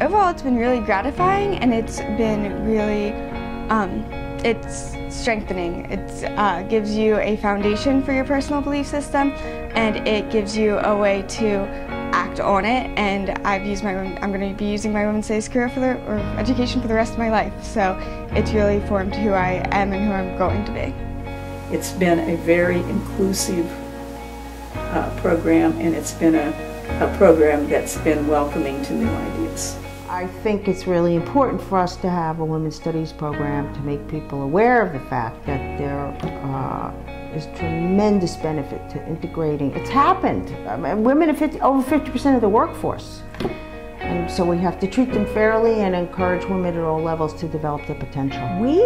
Overall, it's been really gratifying, and it's been really, it's strengthening. It gives you a foundation for your personal belief system, and it gives you a way to act on it. And I'm going to be using my women's studies career or education for the rest of my life. So it's really formed who I am and who I'm going to be. It's been a very inclusive program, and it's been a program that's been welcoming to new ideas. I think it's really important for us to have a women's studies program to make people aware of the fact that there is tremendous benefit to integrating. It's happened. I mean, women are over 50% of the workforce. And so we have to treat them fairly and encourage women at all levels to develop their potential. We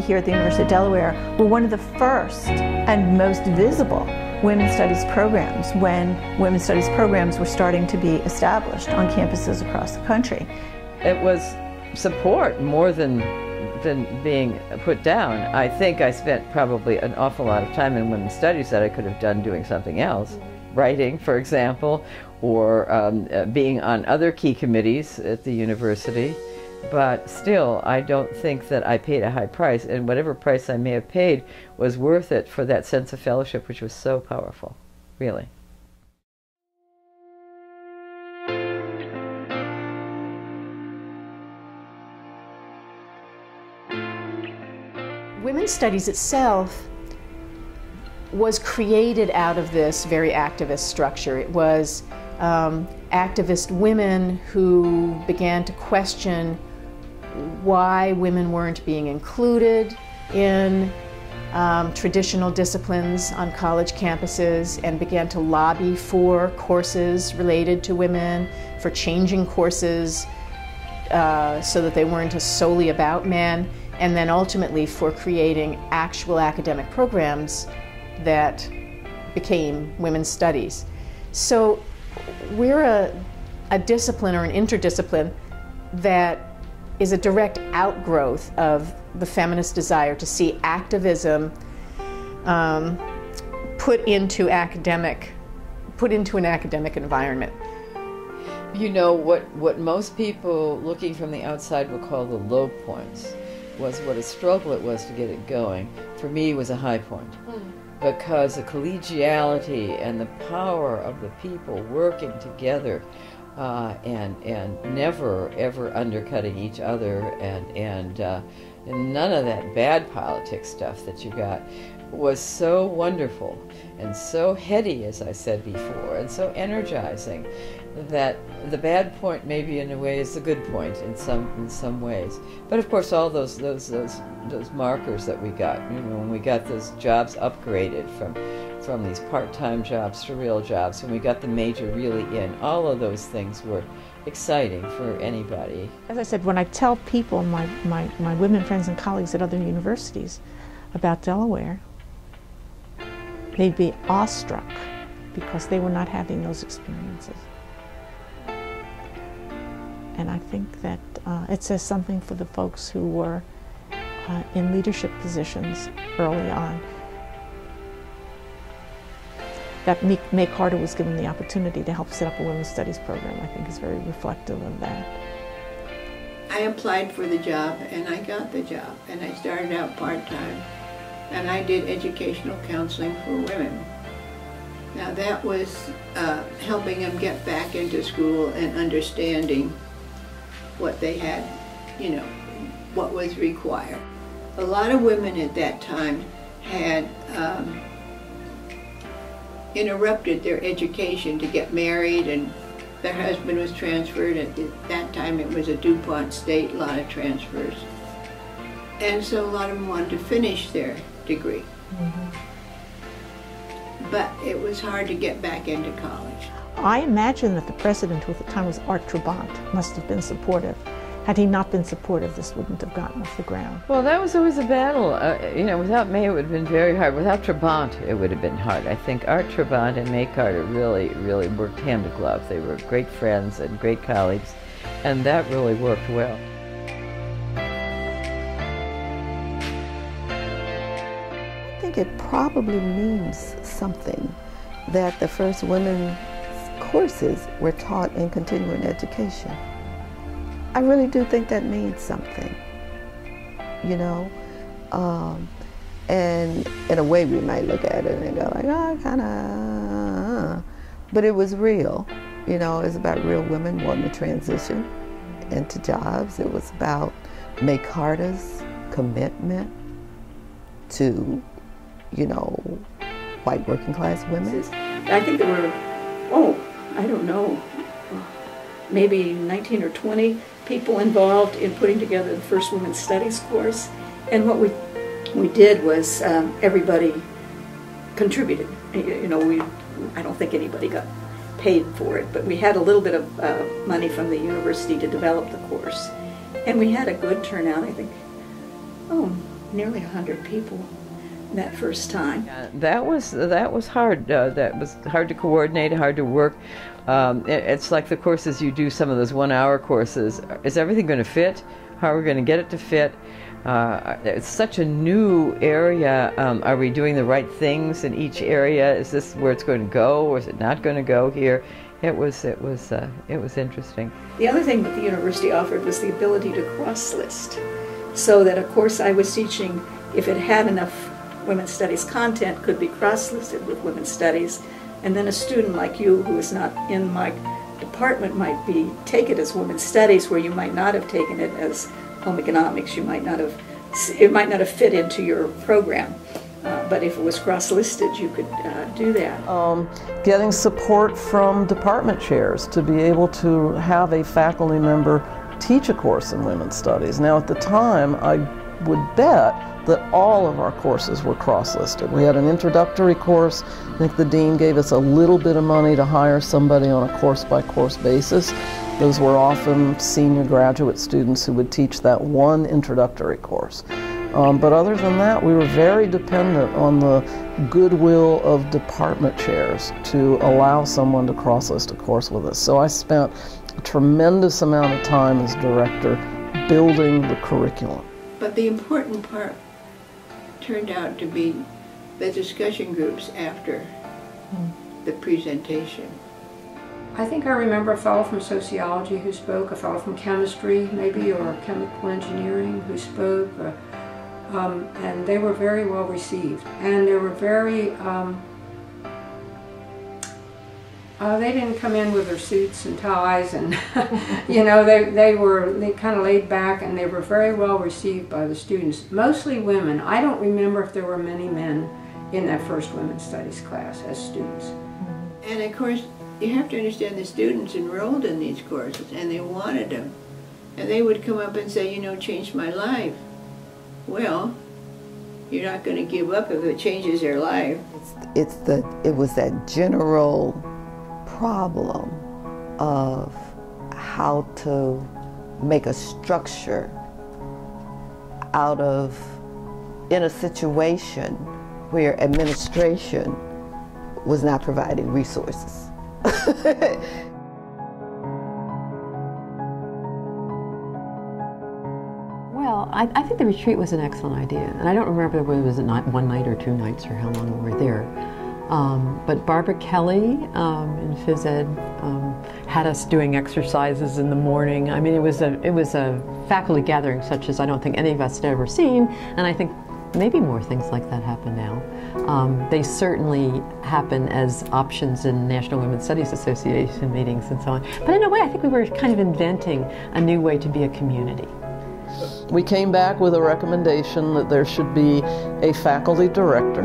here at the University of Delaware were one of the first and most visible women's studies programs when women's studies programs were starting to be established on campuses across the country. It was support more than being put down. I think I spent probably an awful lot of time in women's studies that I could have done doing something else, writing, for example, or being on other key committees at the university. But still, I don't think that I paid a high price, and whatever price I may have paid was worth it for that sense of fellowship, which was so powerful, really. Women's studies itself was created out of this very activist structure. It was activist women who began to question why women weren't being included in traditional disciplines on college campuses, and began to lobby for courses related to women, for changing courses so that they weren't solely about men, and then ultimately for creating actual academic programs that became women's studies. So we're a discipline, or an interdiscipline, that is a direct outgrowth of the feminist desire to see activism put into an academic environment. You know, what most people looking from the outside would call the low points was what a struggle it was to get it going. For me, it was a high point. Because the collegiality and the power of the people working together and never ever undercutting each other, and none of that bad politics stuff that you got, was so wonderful and so heady, as I said before, and so energizing, that the bad point maybe in a way is the good point in some ways. But of course, all those markers that we got, you know, when we got those jobs upgraded from these part-time jobs to real jobs, when we got the major really in, all of those things were exciting for anybody. As I said, when I tell people, my women friends and colleagues at other universities about Delaware, they'd be awestruck because they were not having those experiences. And I think that it says something for the folks who were in leadership positions early on, that May Carter was given the opportunity to help set up a women's studies program. I think is very reflective of that. I applied for the job, and I got the job, and I started out part-time, and I did educational counseling for women. Now that was helping them get back into school and understanding what they had, you know, what was required. A lot of women at that time had interrupted their education to get married, and their husband was transferred. At that time it was a DuPont state, a lot of transfers. And so a lot of them wanted to finish their degree. Mm-hmm. But it was hard to get back into college. I imagine that the president, who at the time was Art Trabant, must have been supportive. Had he not been supportive, this wouldn't have gotten off the ground. Well, that was always a battle. You know, without May, it would have been very hard. Without Trabant, it would have been hard. I think Art Trabant and May Carter really, really worked hand to glove. They were great friends and great colleagues, and that really worked well. It probably means something that the first women's courses were taught in continuing education. I really do think that means something, you know? And in a way we might look at it and go like, oh, kinda, but it was real. You know, it's about real women wanting to transition into jobs. It was about May Carter's commitment to, you know, white working class women. I think there were, oh, I don't know, maybe 19 or 20 people involved in putting together the first women's studies course. And what we did was everybody contributed. You know, I don't think anybody got paid for it, but we had a little bit of money from the university to develop the course. And we had a good turnout, I think, oh, nearly 100 people that first time. Yeah, that was hard. That was hard to coordinate, hard to work. It's like the courses you do, some of those 1-hour courses. Is everything going to fit? How are we going to get it to fit? It's such a new area. Are we doing the right things in each area? Is this where it's going to go, or is it not going to go here? It was interesting. The other thing that the university offered was the ability to cross-list, so that a course I was teaching, if it had enough women's studies content, could be cross-listed with women's studies, and then a student like you who is not in my department might take it as women's studies, where you might not have taken it as home economics. It might not have fit into your program, but if it was cross-listed, you could do that. Getting support from department chairs to be able to have a faculty member teach a course in women's studies. Now at the time, I would bet that all of our courses were cross-listed. We had an introductory course. I think the dean gave us a little bit of money to hire somebody on a course-by-course basis. Those were often senior graduate students who would teach that one introductory course. But other than that, we were very dependent on the goodwill of department chairs to allow someone to cross-list a course with us. So I spent a tremendous amount of time as director building the curriculum. But the important part turned out to be the discussion groups after the presentation. I think I remember a fellow from sociology who spoke, a fellow from chemistry maybe, or chemical engineering who spoke, and they were very well received. And they were very, they didn't come in with their suits and ties and, you know, they kind of laid back, and they were very well received by the students, mostly women. I don't remember if there were many men in that first women's studies class as students. And of course, you have to understand the students enrolled in these courses, and they wanted them. And they would come up and say, you know, changed my life. Well, you're not going to give up if it changes your life. It was that general problem of how to make a structure out of, in a situation where administration was not providing resources. Well, I think the retreat was an excellent idea, and I don't remember whether it was a night, one night or two nights, or how long we were there. But Barbara Kelly in phys ed had us doing exercises in the morning. I mean, it was a faculty gathering such as I don't think any of us had ever seen, and I think maybe more things like that happen now. They certainly happen as options in National Women's Studies Association meetings and so on. But in a way, I think we were kind of inventing a new way to be a community. We came back with a recommendation that there should be a faculty director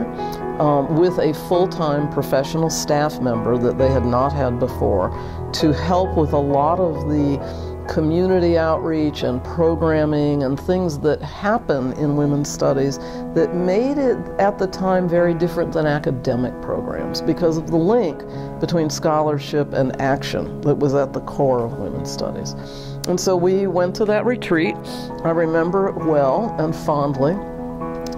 with a full-time professional staff member that they had not had before to help with a lot of the community outreach and programming and things that happen in women's studies that made it at the time very different than academic programs because of the link between scholarship and action that was at the core of women's studies. And so we went to that retreat. I remember it well and fondly.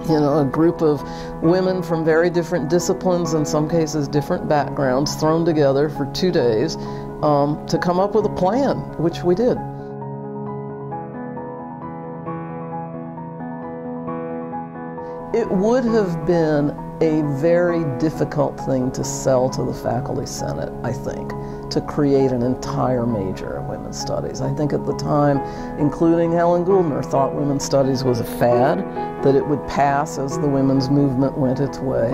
You know, a group of women from very different disciplines, in some cases different backgrounds, thrown together for 2 days to come up with a plan, which we did. It would have been a very difficult thing to sell to the Faculty Senate, I think, to create an entire major in women's studies. I think at the time, including Helen Gouldner, thought women's studies was a fad, that it would pass as the women's movement went its way.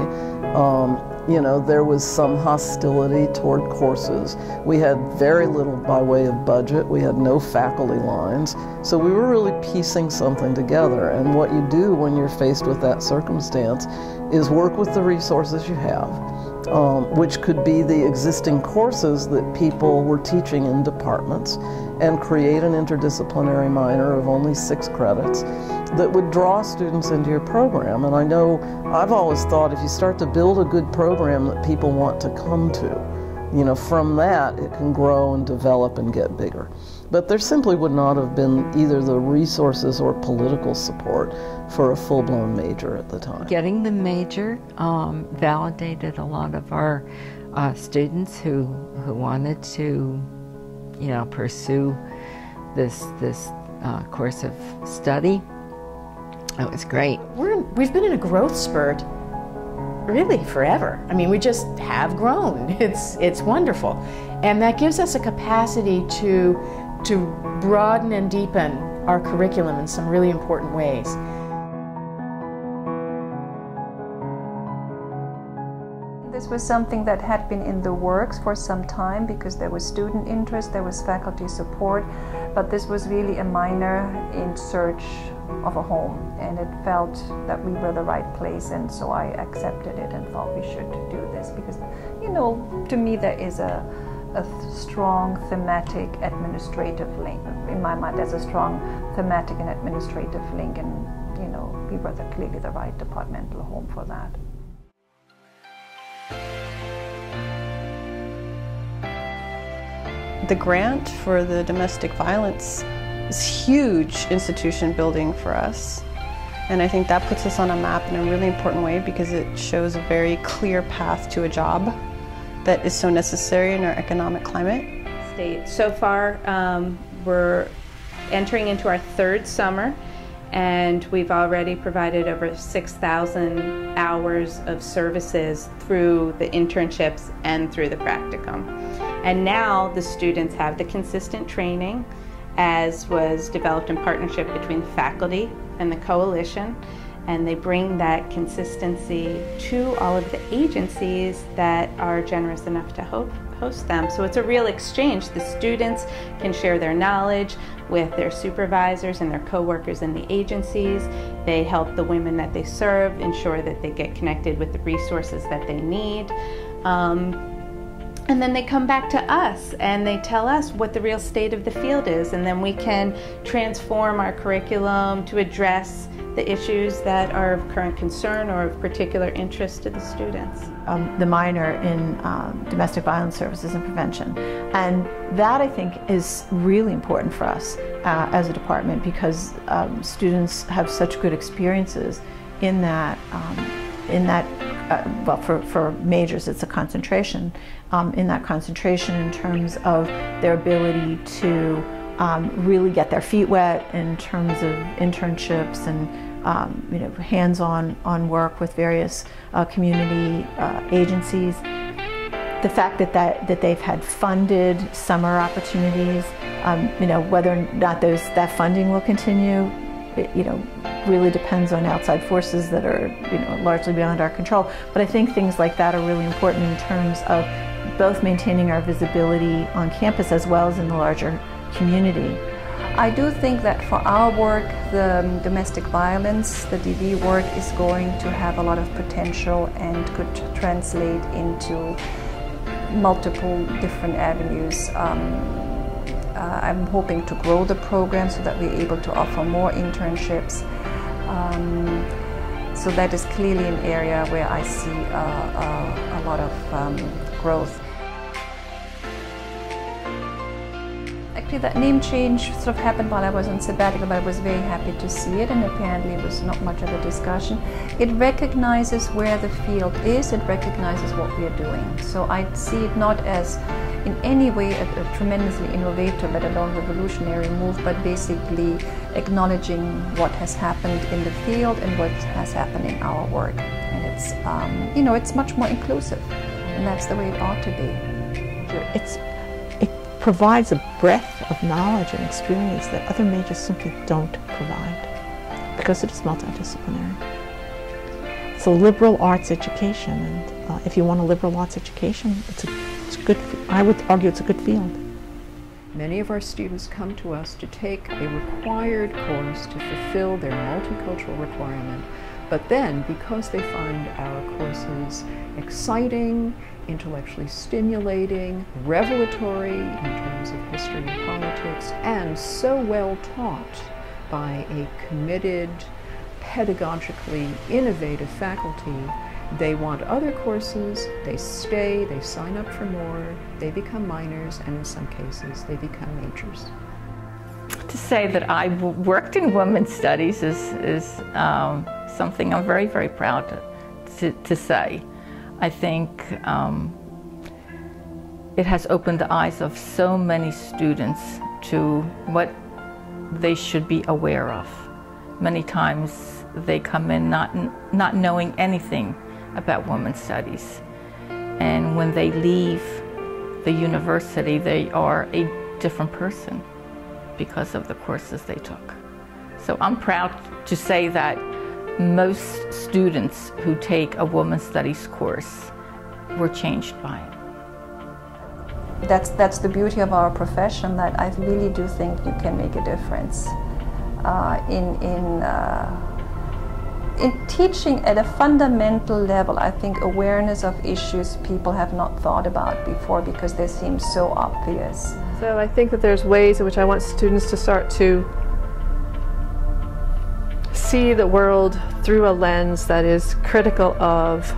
You know, there was some hostility toward courses. We had very little by way of budget. We had no faculty lines. So we were really piecing something together. And what you do when you're faced with that circumstance is work with the resources you have, which could be the existing courses that people were teaching in departments, and create an interdisciplinary minor of only 6 credits that would draw students into your program. And I know I've always thought if you start to build a good program that people want to come to, you know, from that it can grow and develop and get bigger. But there simply would not have been either the resources or political support for a full-blown major at the time. Getting the major validated a lot of our students who wanted to, you know, pursue this course of study. It was great. We've been in a growth spurt really forever. I mean, we just have grown. It's wonderful. And that gives us a capacity to broaden and deepen our curriculum in some really important ways. This was something that had been in the works for some time because there was student interest, there was faculty support, but this was really a minor in search of a home, and it felt that we were the right place, and so I accepted it and thought we should do this because, you know, to me there is a strong thematic administrative link. In my mind there's a strong thematic and administrative link, and, you know, we were clearly the right departmental home for that. The grant for the domestic violence is huge institution building for us, and I think that puts us on a map in a really important way because it shows a very clear path to a job that is so necessary in our economic climate. So far we're entering into our 3rd summer, and we've already provided over 6,000 hours of services through the internships and through the practicum. And now the students have the consistent training as was developed in partnership between the faculty and the coalition, and they bring that consistency to all of the agencies that are generous enough to host them. So it's a real exchange. The students can share their knowledge with their supervisors and their co-workers in the agencies. They help the women that they serve ensure that they get connected with the resources that they need. And then they come back to us and they tell us what the real state of the field is, and then we can transform our curriculum to address the issues that are of current concern or of particular interest to the students. The minor in domestic violence services and prevention, and that I think is really important for us as a department because students have such good experiences in that. Well, for majors it's a concentration, in that concentration in terms of their ability to really get their feet wet in terms of internships and you know, hands-on work with various community agencies. The fact that they've had funded summer opportunities, you know, whether or not that funding will continue, you know, really depends on outside forces that are, you know, largely beyond our control. But I think things like that are really important in terms of both maintaining our visibility on campus as well as in the larger community. I do think that for our work, the domestic violence, the DV work, is going to have a lot of potential and could translate into multiple different avenues. I'm hoping to grow the program so that we're able to offer more internships. So that is clearly an area where I see a lot of growth. Actually, that name change sort of happened while I was on sabbatical, but I was very happy to see it, and apparently it was not much of a discussion. It recognizes where the field is, it recognizes what we are doing. So I see it not as in any way a tremendously innovative, let alone revolutionary move, but basically acknowledging what has happened in the field and what has happened in our work. And it's, you know, it's much more inclusive, and that's the way it ought to be. It's provides a breadth of knowledge and experience that other majors simply don't provide because it is multidisciplinary. It's a liberal arts education, and if you want a liberal arts education, it's a good, I would argue it's a good field. Many of our students come to us to take a required course to fulfill their multicultural requirement, but then, because they find our courses exciting, intellectually stimulating, revelatory in terms of history and politics, and so well taught by a committed, pedagogically innovative faculty, they want other courses, they stay, they sign up for more, they become minors, and in some cases, they become majors. To say that I worked in women's studies is something I'm very, very proud to say. I think it has opened the eyes of so many students to what they should be aware of. Many times they come in not knowing anything about women's studies. And when they leave the university, they are a different person because of the courses they took. So I'm proud to say that most students who take a women's studies course were changed by it. That's the beauty of our profession, that I really do think you can make a difference in teaching at a fundamental level. I think awareness of issues people have not thought about before because they seem so obvious. So I think that there's ways in which I want students to start to see the world through a lens that is critical of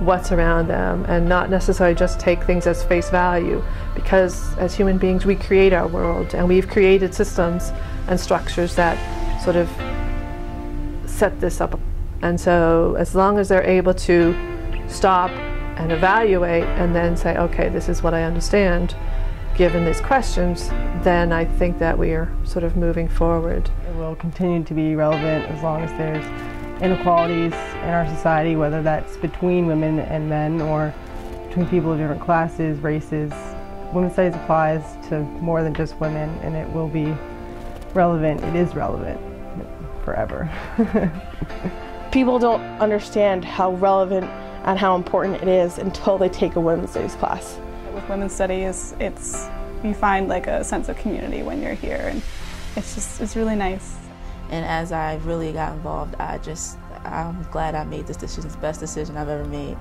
what's around them and not necessarily just take things as face value, because as human beings we create our world, and we've created systems and structures that sort of set this up. And so as long as they're able to stop and evaluate and then say, okay, this is what I understand given these questions, then I think that we are sort of moving forward. It will continue to be relevant as long as there's inequalities in our society, whether that's between women and men or between people of different classes, races. Women's studies applies to more than just women, and it will be relevant. It is relevant forever. People don't understand how relevant and how important it is until they take a women's studies class. With women's studies, you find like a sense of community when you're here, and it's really nice. And as I really got involved, I'm glad I made this decision. It's the best decision I've ever made.